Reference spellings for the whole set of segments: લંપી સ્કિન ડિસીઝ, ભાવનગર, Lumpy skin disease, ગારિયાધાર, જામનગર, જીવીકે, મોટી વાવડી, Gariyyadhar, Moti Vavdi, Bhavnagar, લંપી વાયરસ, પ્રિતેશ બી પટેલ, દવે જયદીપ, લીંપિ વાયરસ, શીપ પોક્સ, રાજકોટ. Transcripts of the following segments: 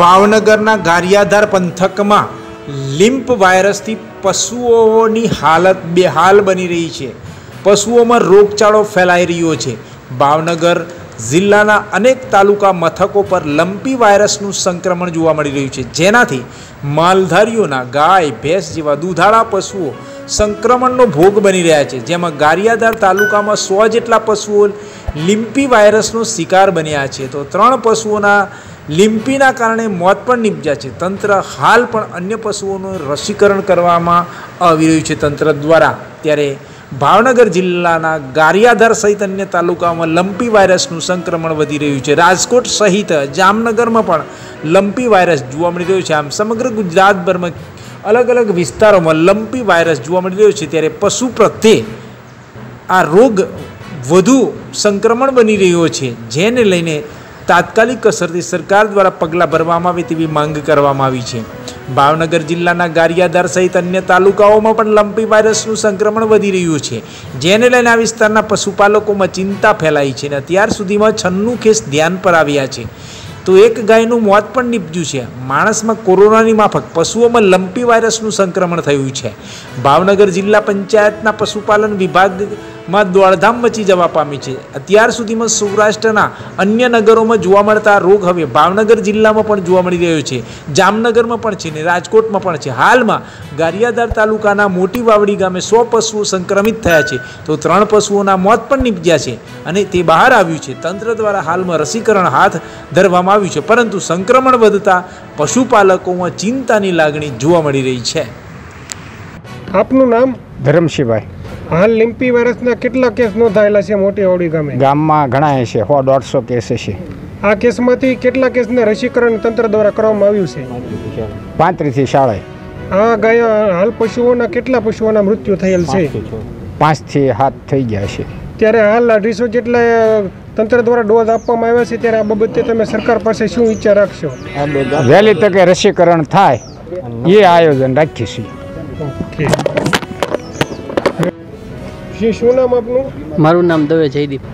ભાવનગરના ગારિયાધાર પંથકમાં લીમ્પ વાયરસથી પશુઓની હાલત બેહાલ બની રહી છે। પશુઓમાં રોગચાળો ફેલાઈ રહ્યો છે। ભાવનગર જિલ્લાના અનેક તાલુકા મથકો પર લંપી વાયરસનું સંક્રમણ જોવા મળી રહ્યું છે, જેનાથી માલધારીઓના ગાય ભેંસ જેવા દૂધાળા પશુઓ સંક્રમણનો ભોગ બની રહ્યા છે। જેમાં ગારિયાધાર તાલુકામાં 100 જેટલા પશુઓ લીંપી વાયરસનો શિકાર બન્યા છે, તો 3 પશુઓના લીંપીના કારણે મોત પણ નીપજ્યા છે। તંત્ર હાલ પણ અન્ય પશુઓનું રસીકરણ કરવામાં આવી રહ્યું છે તંત્ર દ્વારા। ત્યારે ભાવનગર જિલ્લાના ગારિયાધાર સહિત અન્ય તાલુકાઓમાં લંપી વાયરસનું સંક્રમણ વધી રહ્યું છે। રાજકોટ સહિત જામનગરમાં પણ લંપી વાયરસ જોવા મળી રહ્યો છે। આમ સમગ્ર ગુજરાતભરમાં अलग अलग विस्तारों में लंपी वायरस जोवा मळी रह्यो छे। त्यारे पशु प्रत्ये आ रोग वधु संक्रमण बनी रह्यो छे, जेने लईने तात्कालिक असरथी सरकार द्वारा पगला भरवामां आवे तेवी मांग करवामां आवी छे। भावनगर जिल्लाना गारियाधार सहित अन्य तालुकाओमां पण लंपी वायरसनुं संक्रमण वधी रह्युं छे, जेने लईने आ विस्तारना पशुपालकोमां चिंता फैलाई छे। अत्यार सुधीमां 96 केस ध्यान पर आव्या छे, तो एक गायनु मौत पण निपज्यु छे। माणसमां कोरोनानी माफक पशुओमां लंपी वायरसनुं संक्रमण थयुं छे। भावनगर जिल्ला पंचायतना पशुपालन विभागमां दौड़धाम मची जवा पामी छे। अत्यार सुधीमां सौराष्ट्रना अन्य नगरोमां जोवा मळता रोग हवे भावनगर जिल्लामां पण जोवा मळी रह्यो छे, जामनगरमां पण छे ने राजकोटमां पण छे। हालमां गारियाधार तालुकाना मोटी वावडी गामे 100 पशुओ संक्रमित थया छे, तो 3 पशुओना मौत पण निपज्या छे अने ते बहार आव्युं छे। तंत्र द्वारा हालमां रसीकरण हाथ धरवामां परंतु संक्रमण वधता पशुपालकोमां चिंतानी लागणी जोवा मळी रही छे। आपनुं नाम? धरमशिवभाई। हाल लिंपी वायरसना केटला केस नोंधायेला छे मोटी वावडी गामे? गाममां घणा छे, 100-150 केस छे। आ केसमांथी केटला केसने रसीकरण तंत्र द्वारा करवामां आव्युं छे? 35 थी 40। आ गया हाल पशुओना केटला पशुओना मृत्यु थयेल छे? 5 थी 7 थई गया छे। त्यारे हाल 250 जेटला तंत्र द्वारा डोज આપવામાં આવ્યા છે, ત્યારે આ બાબતે તમે સરકાર પાસે શું વિચાર રાખશો? વહેલી તકે રસીકરણ થાય એ આયોજન રાખીશું। ઓકે, શું નામ આપનું? મારું નામ દવે જયદીપ।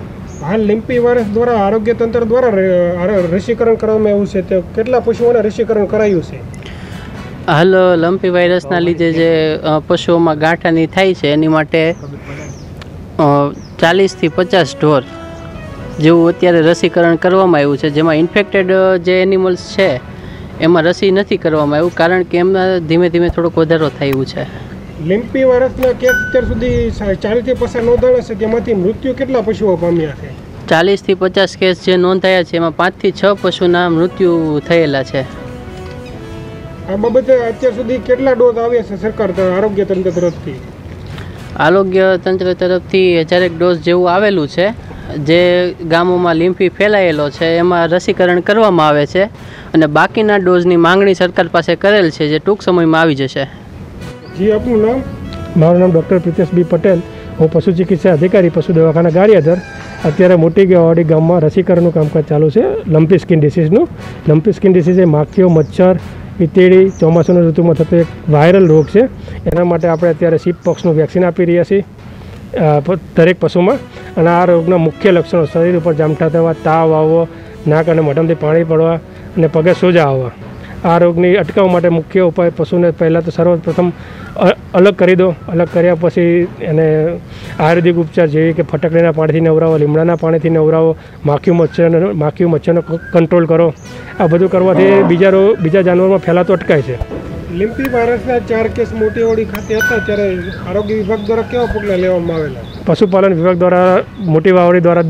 હાલ લીંપી વાયરસ દ્વારા આરોગ્ય તંત્ર દ્વારા રસીકરણ કરવામાં આવ્યું છે, તો કેટલા પશુઓને રસીકરણ કરાયું છે? હાલ લંપી વાયરસના લીધે જે પશુઓમાં ગાંઠાની થાય છે એની માટે 40 થી 50 ઢોર જેવું અત્યારે રસીકરણ કરવામાં આવ્યું છે। જેમાં ઇન્ફેક્ટેડ જે એનિમલ્સ છે એમાં રસી નથી કરવામાં આવ્યું, કારણ કે એમના ધીમે ધીમે થોડોક વધારો થયું છે। લીંપી વાયરસના કેસ અત્યાર સુધી 40 થી 50 નોંધાયા છે, તેમાંથી મૃત્યુ કેટલા પશુઓ પામ્યા છે? 40 થી 50 કેસ જે નોંધાયા છે એમાં 5 થી 6 પશુના મૃત્યુ થયેલા છે। આ બાબતે અત્યાર સુધી કેટલા ડોઝ આવ્યા છે સરકાર આરોગ્ય તંત્ર તરફથી? આરોગ્ય તંત્ર તરફથી 1000 ડોઝ જેવું આવેલું છે। જે ગામોમાં લીંપી ફેલાયેલો છે એમાં રસીકરણ કરવામાં આવે છે અને બાકીના ડોઝની માંગણી સરકાર પાસે કરેલ છે, જે ટૂંક સમયમાં આવી જશે। જી, આપનું નામ? મારું નામ ડૉક્ટર પ્રિતેશ બી પટેલ, હું પશુ ચિકિત્સા અધિકારી પશુ દવાખાના ગારિયાધર। અત્યારે મોટી વાવડી ગામમાં રસીકરણનું કામકાજ ચાલુ છે લંપી સ્કિન ડિસીઝનું। લંપી સ્કિન ડિસીઝ એ માખીઓ, મચ્છર, ઈતેડી ચોમાસાની ઋતુમાં થતો એક વાયરલ રોગ છે। એના માટે આપણે અત્યારે શીપ પોક્સનું વેક્સિન આપી રહ્યા છીએ દરેક પશુમાં। અને આ રોગના મુખ્ય લક્ષણો શરીર ઉપર જામઠા થવા, તાવ આવવો, નાક અને મોઢામાંથી પાણી પડવા અને પગે સોજા આવવા। આ રોગની અટકાવવા માટે મુખ્ય ઉપાય પશુને પહેલાં તો સર્વપ્રથમ અલગ કરી દો। અલગ કર્યા પછી એને આયુર્વેદિક ઉપચાર જેવી કે ફટકડીના પાણીથી નવરાવો, લીમડાના પાણીથી નવરાવો, માખી મચ્છરનો કંટ્રોલ કરો। આ બધું કરવાથી બીજા જાનવરમાં ફેલાતો અટકાય છે। લીંપી વાયરસના 4 કેસ મોટી વાવડી ખાતે હતા, ત્યારે આરોગ્ય વિભાગ દ્વારા કેવા પગલાં લેવામાં આવેલા? પશુપાલન વિભાગ દ્વારા મોટી વાવડી દ્વારા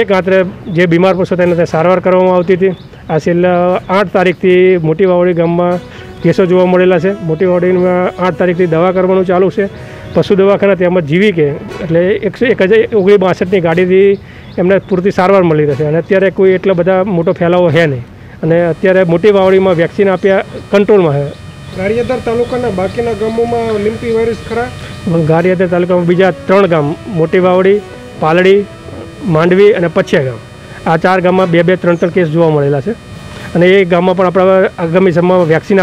એક આંતરે જે બીમાર પશુ હતા એને સારવાર કરવામાં આવતી હતી। આ છેલ્લા 8 તારીખથી મોટી વાવડી ગામમાં કેસો જોવા મળેલા છે। મોટી વાવડીમાં 8 તારીખથી દવા કરવાનું ચાલુ છે। પશુ દવાખાના તેમજ જીવીકે એટલે 1962ની ગાડીથી એમને પૂરતી સારવાર મળી રહેશે અને અત્યારે કોઈ એટલો બધા મોટો ફેલાવો છે નહીં। અને અત્યારે મોટી વાવડીમાં વેક્સિન આપ્યા કંટ્રોલમાં છે। ગારિયાધાર તાલુકાના બાકીના ગામોમાં લીંપી વાયરસ ખરા? ગારિયાધાર તાલુકામાં બીજા 3 ગામ મોટી વાવડી, પાલડી, માંડવી અને પછિયા ગામ, આ 4 ગામમાં 2-2, 3-3 કેસ જોવા મળેલા છે। અને એ ગામમાં પણ આપણા આગામી સમયમાં વેક્સિન